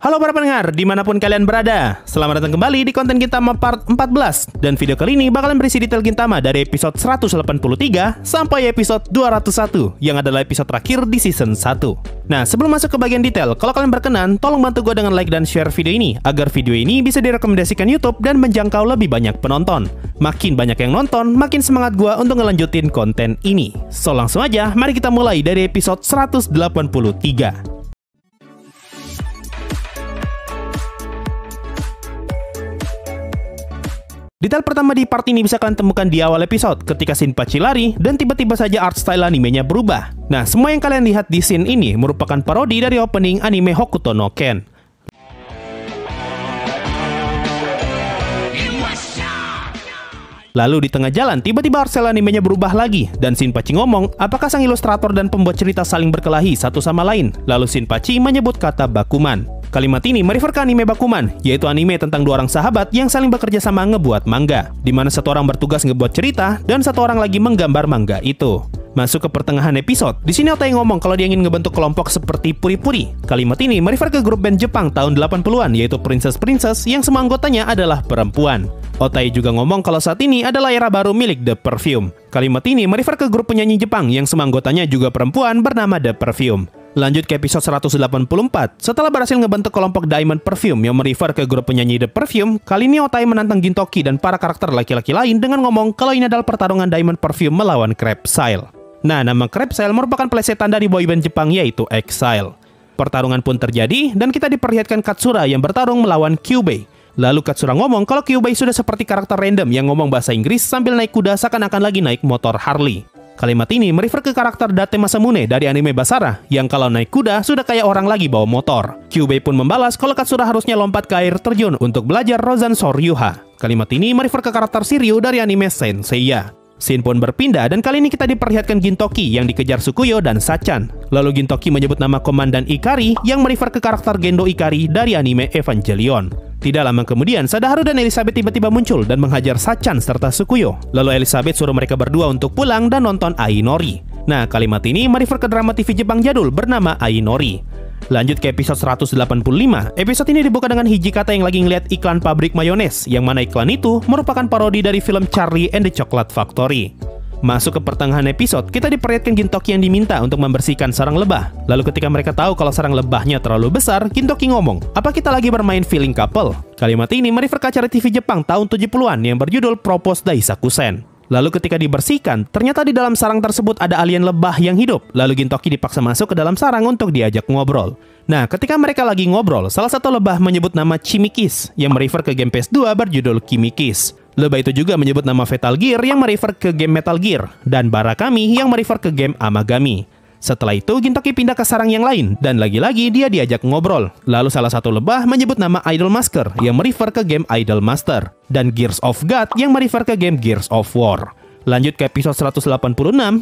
Halo para pendengar, dimanapun kalian berada, selamat datang kembali di konten Gintama part 14. Dan video kali ini bakalan berisi detail Gintama dari episode 183 sampai episode 201, yang adalah episode terakhir di season 1. Nah, sebelum masuk ke bagian detail, kalau kalian berkenan, tolong bantu gue dengan like dan share video ini, agar video ini bisa direkomendasikan YouTube dan menjangkau lebih banyak penonton. Makin banyak yang nonton, makin semangat gue untuk ngelanjutin konten ini. So, langsung aja, mari kita mulai dari episode 183. Detail pertama di part ini bisa kalian temukan di awal episode ketika Shinpachi lari dan tiba-tiba saja art style animenya berubah. Nah, semua yang kalian lihat di scene ini merupakan parodi dari opening anime Hokuto no Ken. Lalu di tengah jalan tiba-tiba art style animenya berubah lagi dan Shinpachi ngomong apakah sang ilustrator dan pembuat cerita saling berkelahi satu sama lain. Lalu Shinpachi menyebut kata Bakuman. Kalimat ini merefer ke anime Bakuman, yaitu anime tentang dua orang sahabat yang saling bekerja sama ngebuat manga, di mana satu orang bertugas ngebuat cerita dan satu orang lagi menggambar manga itu. Masuk ke pertengahan episode, di sini Otai ngomong kalau dia ingin ngebentuk kelompok seperti Puri-Puri. Kalimat ini merefer ke grup band Jepang tahun 80-an, yaitu Princess Princess yang semua anggotanya adalah perempuan. Otai juga ngomong kalau saat ini adalah era baru milik The Perfume. Kalimat ini merefer ke grup penyanyi Jepang yang semua anggotanya juga perempuan bernama The Perfume. Lanjut ke episode 184. Setelah berhasil ngebentuk kelompok Diamond Perfume yang merefer ke grup penyanyi The Perfume, kali ini Otai menantang Gintoki dan para karakter laki-laki lain dengan ngomong kalau ini adalah pertarungan Diamond Perfume melawan Crabsile. Nah, nama Crabsile merupakan plesetan dari boyband Jepang yaitu Exile. Pertarungan pun terjadi dan kita diperlihatkan Katsura yang bertarung melawan Kyubei. Lalu Katsura ngomong kalau Kyubei sudah seperti karakter random yang ngomong bahasa Inggris sambil naik kuda seakan-akan lagi naik motor Harley. Kalimat ini merefer ke karakter Date Masamune dari anime Basara, yang kalau naik kuda sudah kayak orang lagi bawa motor. Kyubei pun membalas kalau Katsura harusnya lompat ke air terjun untuk belajar Rozan Soryuha. Kalimat ini merefer ke karakter Shiryu dari anime Saint Seiya. Scene pun berpindah dan kali ini kita diperlihatkan Gintoki yang dikejar Sukuyo dan Sachan. Lalu Gintoki menyebut nama Komandan Ikari yang merefer ke karakter Gendo Ikari dari anime Evangelion. Tidak lama kemudian, Sadaharu dan Elizabeth tiba-tiba muncul dan menghajar Sachan serta Sukuyo. Lalu Elizabeth suruh mereka berdua untuk pulang dan nonton Ainori. Nah, kalimat ini merefer ke drama TV Jepang jadul bernama Ainori. Lanjut ke episode 185. Episode ini dibuka dengan Hijikata yang lagi ngeliat iklan pabrik mayones, yang mana iklan itu merupakan parodi dari film Charlie and the Chocolate Factory. Masuk ke pertengahan episode, kita diperlihatkan Gintoki yang diminta untuk membersihkan sarang lebah. Lalu ketika mereka tahu kalau sarang lebahnya terlalu besar, Gintoki ngomong, apa kita lagi bermain feeling couple? Kalimat ini merefer ke acara TV Jepang tahun 70-an yang berjudul Propose Daisakusen. Lalu ketika dibersihkan, ternyata di dalam sarang tersebut ada alien lebah yang hidup. Lalu Gintoki dipaksa masuk ke dalam sarang untuk diajak ngobrol. Nah, ketika mereka lagi ngobrol, salah satu lebah menyebut nama Chimikis, yang merefer ke game PS2 berjudul Chimikis. Lebah itu juga menyebut nama Metal Gear yang merefer ke game Metal Gear, dan Barakami yang merefer ke game Amagami. Setelah itu, Gintoki pindah ke sarang yang lain, dan lagi-lagi dia diajak ngobrol. Lalu salah satu lebah menyebut nama Idol Master yang merefer ke game Idol Master, dan Gears of God yang merefer ke game Gears of War. Lanjut ke episode 186,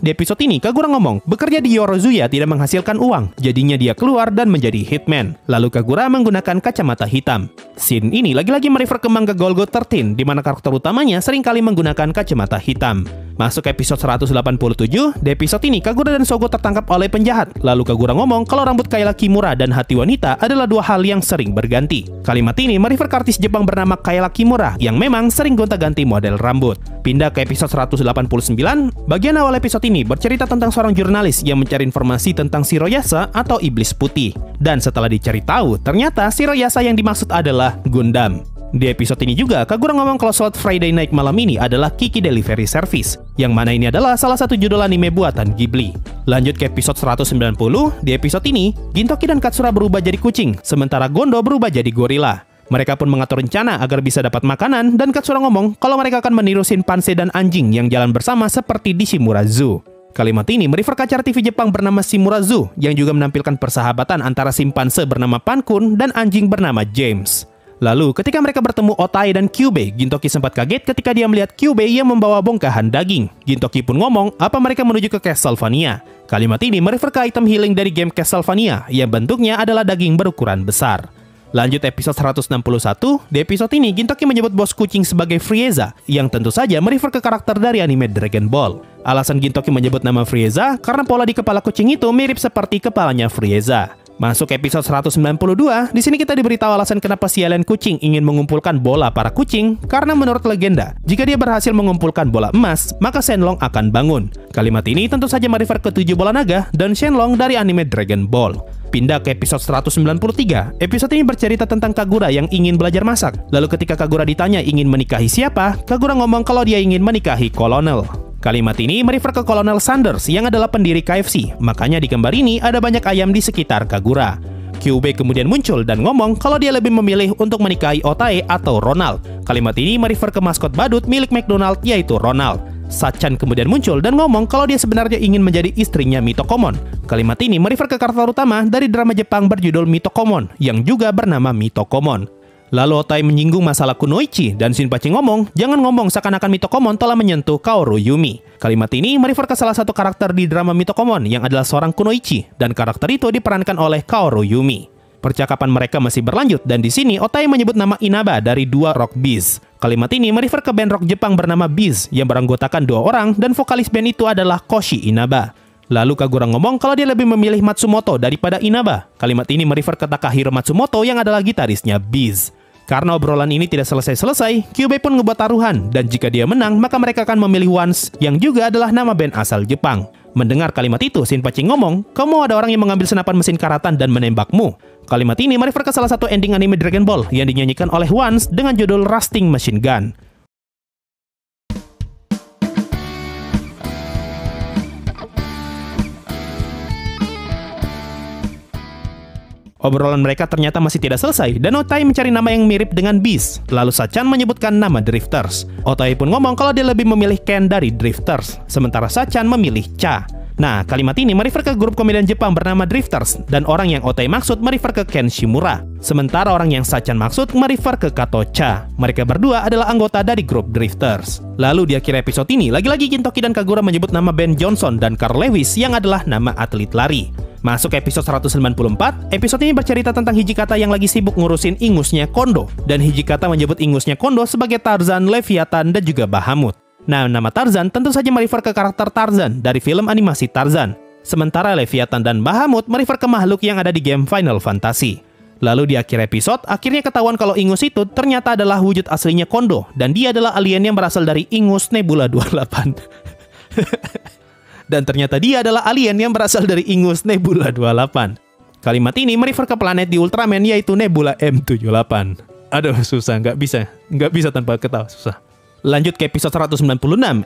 di episode ini Kagura ngomong, bekerja di Yorozuya tidak menghasilkan uang, jadinya dia keluar dan menjadi hitman. Lalu Kagura menggunakan kacamata hitam. Scene ini lagi-lagi merefer ke manga Golgo 13, di mana karakter utamanya seringkali menggunakan kacamata hitam. Masuk ke episode 187, di episode ini Kagura dan Sogo tertangkap oleh penjahat. Lalu Kagura ngomong kalau rambut Kaila Kimura dan hati wanita adalah dua hal yang sering berganti. Kalimat ini merefer ke artis Jepang bernama Kaila Kimura yang memang sering gonta-ganti model rambut. Pindah ke episode 189, bagian awal episode ini bercerita tentang seorang jurnalis yang mencari informasi tentang Shiroyasa atau Iblis Putih. Dan setelah dicari tahu, ternyata Shiroyasa yang dimaksud adalah Gundam. Di episode ini juga, Kagura ngomong kalau slot Friday Night malam ini adalah Kiki Delivery Service, yang mana ini adalah salah satu judul anime buatan Ghibli. Lanjut ke episode 190, di episode ini, Gintoki dan Katsura berubah jadi kucing, sementara Gondo berubah jadi gorila. Mereka pun mengatur rencana agar bisa dapat makanan, dan Katsura ngomong kalau mereka akan meniru simpanse dan anjing yang jalan bersama seperti di Shimura Zoo. Kalimat ini merefer ke acara TV Jepang bernama Shimura Zoo, yang juga menampilkan persahabatan antara simpanse bernama Pankun dan anjing bernama James. Lalu, ketika mereka bertemu Otai dan Kyubei, Gintoki sempat kaget ketika dia melihat Kyubei yang membawa bongkahan daging. Gintoki pun ngomong, apa mereka menuju ke Castlevania? Kalimat ini merefer ke item healing dari game Castlevania, yang bentuknya adalah daging berukuran besar. Lanjut episode 161, di episode ini Gintoki menyebut bos kucing sebagai Frieza, yang tentu saja merefer ke karakter dari anime Dragon Ball. Alasan Gintoki menyebut nama Frieza, karena pola di kepala kucing itu mirip seperti kepalanya Frieza. Masuk episode 192, di sini kita diberitahu alasan kenapa sialan kucing ingin mengumpulkan bola para kucing, karena menurut legenda, jika dia berhasil mengumpulkan bola emas, maka Shenlong akan bangun. Kalimat ini tentu saja merefer ke 7 bola naga dan Shenlong dari anime Dragon Ball. Pindah ke episode 193. Episode ini bercerita tentang Kagura yang ingin belajar masak. Lalu ketika Kagura ditanya ingin menikahi siapa, Kagura ngomong kalau dia ingin menikahi kolonel. Kalimat ini merefer ke Kolonel Sanders yang adalah pendiri KFC, makanya di gambar ini ada banyak ayam di sekitar Kagura. Kyubey kemudian muncul dan ngomong kalau dia lebih memilih untuk menikahi Otae atau Ronald. Kalimat ini merefer ke maskot badut milik McDonald yaitu Ronald. Sachan kemudian muncul dan ngomong kalau dia sebenarnya ingin menjadi istrinya Mito Komon. Kalimat ini merefer ke karakter utama dari drama Jepang berjudul Mito Komon yang juga bernama Mito Komon. Lalu Otae menyinggung masalah kunoichi dan Shinpachi ngomong, jangan ngomong seakan-akan Mito Komon telah menyentuh Kaoru Yumi. Kalimat ini merefer ke salah satu karakter di drama Mito Komon yang adalah seorang kunoichi dan karakter itu diperankan oleh Kaoru Yumi. Percakapan mereka masih berlanjut dan di sini Otae menyebut nama Inaba dari dua rock Biz. Kalimat ini merefer ke band rock Jepang bernama Biz yang beranggotakan 2 orang dan vokalis band itu adalah Koshi Inaba. Lalu Kagura ngomong kalau dia lebih memilih Matsumoto daripada Inaba. Kalimat ini merefer ke Takahiro Matsumoto yang adalah gitarisnya Biz. Karena obrolan ini tidak selesai-selesai, Kyubey pun ngebuat taruhan, dan jika dia menang, maka mereka akan memilih Once, yang juga adalah nama band asal Jepang. Mendengar kalimat itu, Shinpachi ngomong, kamu ada orang yang mengambil senapan mesin karatan dan menembakmu. Kalimat ini merefer ke salah satu ending anime Dragon Ball, yang dinyanyikan oleh Once dengan judul Rusting Machine Gun. Obrolan mereka ternyata masih tidak selesai, dan Otae mencari nama yang mirip dengan Beast. Lalu Sachan menyebutkan nama Drifters. Otae pun ngomong kalau dia lebih memilih Ken dari Drifters, sementara Sachan memilih Cha. Nah, kalimat ini merefer ke grup komedian Jepang bernama Drifters, dan orang yang Otae maksud merefer ke Ken Shimura. Sementara orang yang Sachan maksud merefer ke Kato Cha. Mereka berdua adalah anggota dari grup Drifters. Lalu di akhir episode ini, lagi-lagi Kintoki dan Kagura menyebut nama Ben Johnson dan Carl Lewis yang adalah nama atlet lari. Masuk episode 194, episode ini bercerita tentang Hijikata yang lagi sibuk ngurusin ingusnya Kondo. Dan Hijikata menyebut ingusnya Kondo sebagai Tarzan, Leviathan, dan juga Bahamut. Nah, nama Tarzan tentu saja merefer ke karakter Tarzan dari film animasi Tarzan. Sementara Leviathan dan Bahamut merefer ke makhluk yang ada di game Final Fantasy. Lalu di akhir episode, akhirnya ketahuan kalau ingus itu ternyata adalah wujud aslinya Kondo. Dan dia adalah alien yang berasal dari Ingus Nebula 28. Dan ternyata dia adalah alien yang berasal dari Ingus Nebula 28. Kalimat ini merefer ke planet di Ultraman yaitu Nebula M78. Aduh, susah, nggak bisa tanpa ketawa, susah. Lanjut ke episode 196.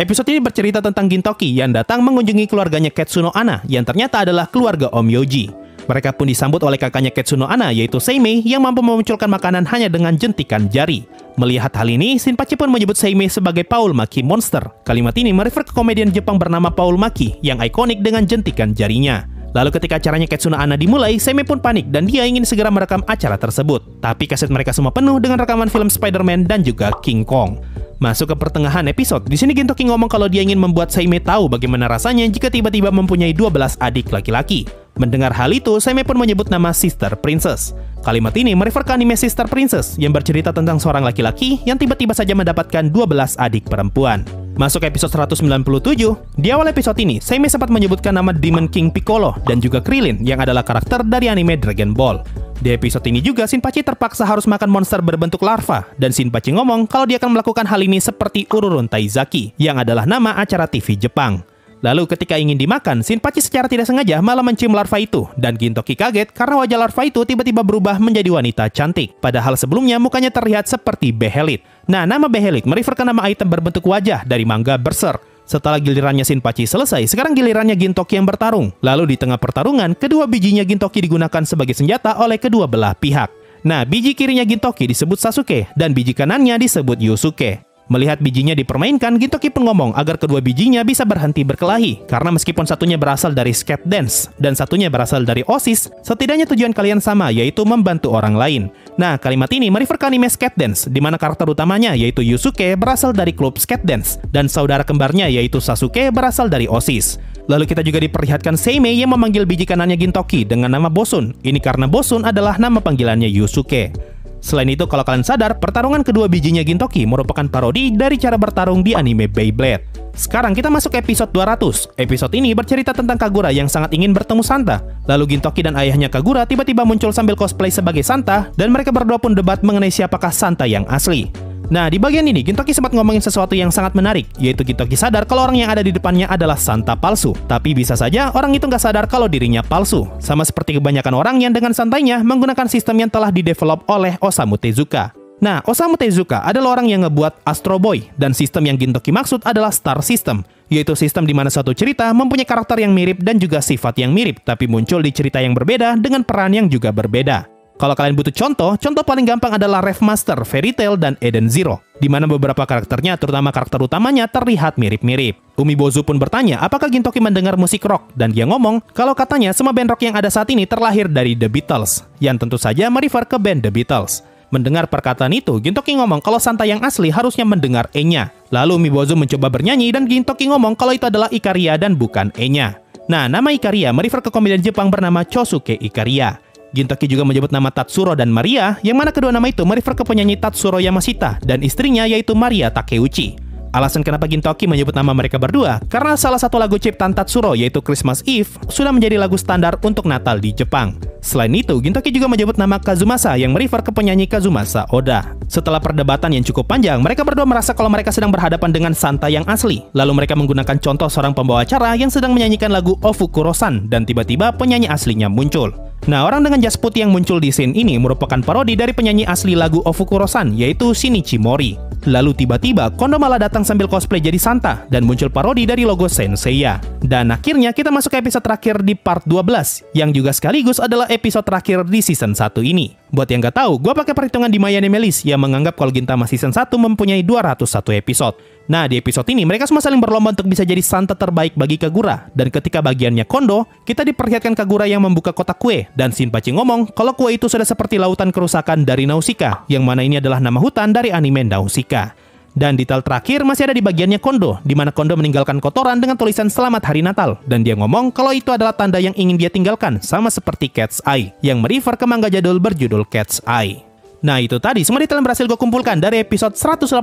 Episode ini bercerita tentang Gintoki yang datang mengunjungi keluarganya Ketsuno Ana yang ternyata adalah keluarga Om Yoji. Mereka pun disambut oleh kakaknya Ketsuno Ana yaitu Seimei yang mampu memunculkan makanan hanya dengan jentikan jari. Melihat hal ini, Shinpachi pun menyebut Seimei sebagai Paul Maki Monster. Kalimat ini merefer ke komedian Jepang bernama Paul Maki yang ikonik dengan jentikan jarinya. Lalu ketika acaranya Ketsuno Ana dimulai, Seimei pun panik dan dia ingin segera merekam acara tersebut. Tapi kaset mereka semua penuh dengan rekaman film Spider-Man dan juga King Kong. Masuk ke pertengahan episode, di sini Gintoki ngomong kalau dia ingin membuat Seimei tahu bagaimana rasanya jika tiba-tiba mempunyai 12 adik laki-laki. Mendengar hal itu, Seimei pun menyebut nama Sister Princess. Kalimat ini merefer ke anime Sister Princess yang bercerita tentang seorang laki-laki yang tiba-tiba saja mendapatkan 12 adik perempuan. Masuk episode 197, di awal episode ini, Seimei sempat menyebutkan nama Demon King Piccolo dan juga Krillin yang adalah karakter dari anime Dragon Ball. Di episode ini juga, Shinpachi terpaksa harus makan monster berbentuk larva, dan Shinpachi ngomong kalau dia akan melakukan hal ini seperti Ururun Taizaki, yang adalah nama acara TV Jepang. Lalu ketika ingin dimakan, Shinpachi secara tidak sengaja malah mencium larva itu, dan Gintoki kaget karena wajah larva itu tiba-tiba berubah menjadi wanita cantik. Padahal sebelumnya mukanya terlihat seperti Behelit. Nah, nama Behelit merefer ke nama item berbentuk wajah dari manga Berserk. Setelah gilirannya Shinpachi selesai, sekarang gilirannya Gintoki yang bertarung. Lalu di tengah pertarungan, kedua bijinya Gintoki digunakan sebagai senjata oleh kedua belah pihak. Nah, biji kirinya Gintoki disebut Sasuke, dan biji kanannya disebut Yusuke. Melihat bijinya dipermainkan, Gintoki pun ngomong agar kedua bijinya bisa berhenti berkelahi. Karena meskipun satunya berasal dari skate dance, dan satunya berasal dari OSIS, setidaknya tujuan kalian sama, yaitu membantu orang lain. Nah, kalimat ini merefer ke anime skate dance, di mana karakter utamanya, yaitu Yusuke, berasal dari klub skate dance, dan saudara kembarnya, yaitu Sasuke, berasal dari OSIS. Lalu kita juga diperlihatkan Seimei yang memanggil biji kanannya Gintoki dengan nama Bosun. Ini karena Bosun adalah nama panggilannya Yusuke. Selain itu, kalau kalian sadar, pertarungan kedua bijinya Gintoki merupakan parodi dari cara bertarung di anime Beyblade. Sekarang kita masuk ke episode 200. Episode ini bercerita tentang Kagura yang sangat ingin bertemu Santa. Lalu Gintoki dan ayahnya Kagura tiba-tiba muncul sambil cosplay sebagai Santa, dan mereka berdua pun debat mengenai siapakah Santa yang asli. Nah, di bagian ini Gintoki sempat ngomongin sesuatu yang sangat menarik, yaitu Gintoki sadar kalau orang yang ada di depannya adalah Santa palsu. Tapi bisa saja orang itu nggak sadar kalau dirinya palsu, sama seperti kebanyakan orang yang dengan santainya menggunakan sistem yang telah didevelop oleh Osamu Tezuka. Nah, Osamu Tezuka adalah orang yang ngebuat Astro Boy, dan sistem yang Gintoki maksud adalah Star System, yaitu sistem di mana suatu cerita mempunyai karakter yang mirip dan juga sifat yang mirip, tapi muncul di cerita yang berbeda dengan peran yang juga berbeda. Kalau kalian butuh contoh paling gampang adalah Rev Master, Fairy Tail, dan Eden Zero, di mana beberapa karakternya, terutama karakter utamanya, terlihat mirip-mirip. Umibozu pun bertanya apakah Gintoki mendengar musik rock, dan dia ngomong kalau katanya semua band rock yang ada saat ini terlahir dari The Beatles, yang tentu saja merefer ke band The Beatles. Mendengar perkataan itu, Gintoki ngomong kalau Santa yang asli harusnya mendengar E-nya. Lalu Umibozu mencoba bernyanyi dan Gintoki ngomong kalau itu adalah Ikaria dan bukan E-nya. Nah, nama Ikaria merefer ke komedian Jepang bernama Chosuke Ikaria. Gintoki juga menyebut nama Tatsuro dan Maria, yang mana kedua nama itu merefer ke penyanyi Tatsuro Yamashita dan istrinya yaitu Maria Takeuchi. Alasan kenapa Gintoki menyebut nama mereka berdua, karena salah satu lagu ciptaan Tatsuro yaitu Christmas Eve sudah menjadi lagu standar untuk Natal di Jepang. Selain itu, Gintoki juga menyebut nama Kazumasa yang merefer ke penyanyi Kazumasa Oda. Setelah perdebatan yang cukup panjang, mereka berdua merasa kalau mereka sedang berhadapan dengan Santa yang asli. Lalu mereka menggunakan contoh seorang pembawa acara yang sedang menyanyikan lagu Ofukuro-san, dan tiba-tiba penyanyi aslinya muncul. Nah, orang dengan jas putih yang muncul di scene ini merupakan parodi dari penyanyi asli lagu Ofukuro-san, yaitu Shinichi Mori. Lalu tiba-tiba, Kondo malah datang sambil cosplay jadi Santa, dan muncul parodi dari logo Saint Seiya. Dan akhirnya kita masuk ke episode terakhir di part 12, yang juga sekaligus adalah episode terakhir di season 1 ini. Buat yang gak tahu, gue pakai perhitungan di MyAnimeList yang menganggap kalau Gintama season 1 mempunyai 201 episode. Nah, di episode ini mereka semua saling berlomba untuk bisa jadi Santa terbaik bagi Kagura. Dan ketika bagiannya Kondo, kita diperlihatkan Kagura yang membuka kotak kue. Dan Shinpachi ngomong kalau kue itu sudah seperti lautan kerusakan dari Nausicaa, yang mana ini adalah nama hutan dari anime Nausicaa. Dan detail terakhir masih ada di bagiannya Kondo, di mana Kondo meninggalkan kotoran dengan tulisan Selamat Hari Natal. Dan dia ngomong kalau itu adalah tanda yang ingin dia tinggalkan, sama seperti Cat's Eye, yang merefer ke manga jadul berjudul Cat's Eye. Nah, itu tadi semua detail yang berhasil gue kumpulkan dari episode 183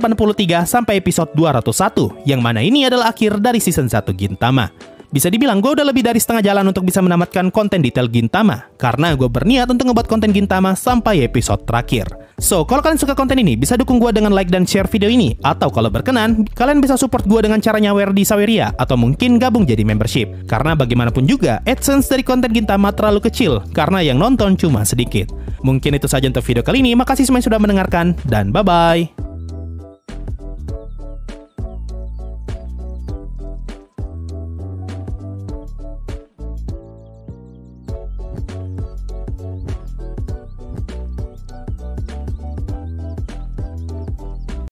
sampai episode 201, yang mana ini adalah akhir dari season 1 Gintama. Bisa dibilang gue udah lebih dari setengah jalan untuk bisa menamatkan konten detail Gintama, karena gue berniat untuk ngebuat konten Gintama sampai episode terakhir. So, kalau kalian suka konten ini, bisa dukung gue dengan like dan share video ini. Atau kalau berkenan, kalian bisa support gue dengan cara nyawer di Saweria, atau mungkin gabung jadi membership. Karena bagaimanapun juga, AdSense dari konten Gintama terlalu kecil, karena yang nonton cuma sedikit. Mungkin itu saja untuk video kali ini, makasih semua yang sudah mendengarkan, dan bye-bye!